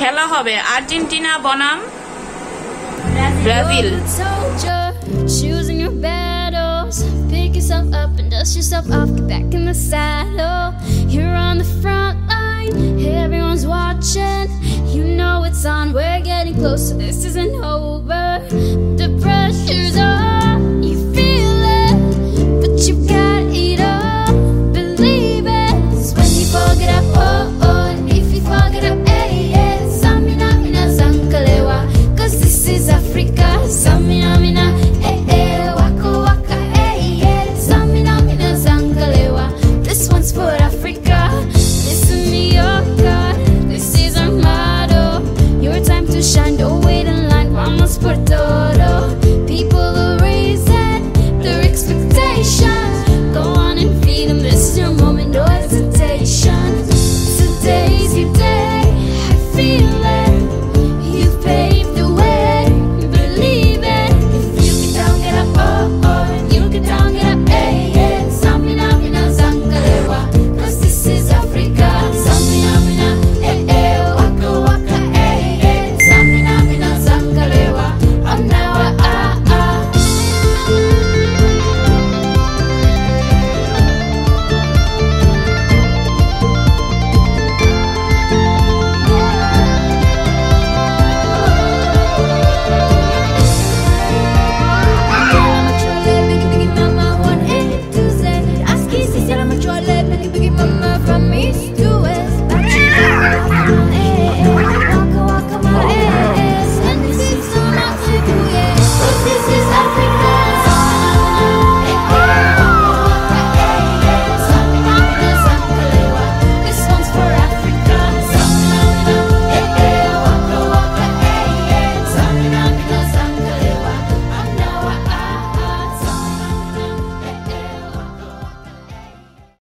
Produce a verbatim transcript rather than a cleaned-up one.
খেলা হবে আর্জেন্টিনা বনাম Brazil choosing your battles pick yourself up and dust yourself off get back in the saddle you're on the front line everyone's watching you know it's on we're getting close so this isn't over the pressure's on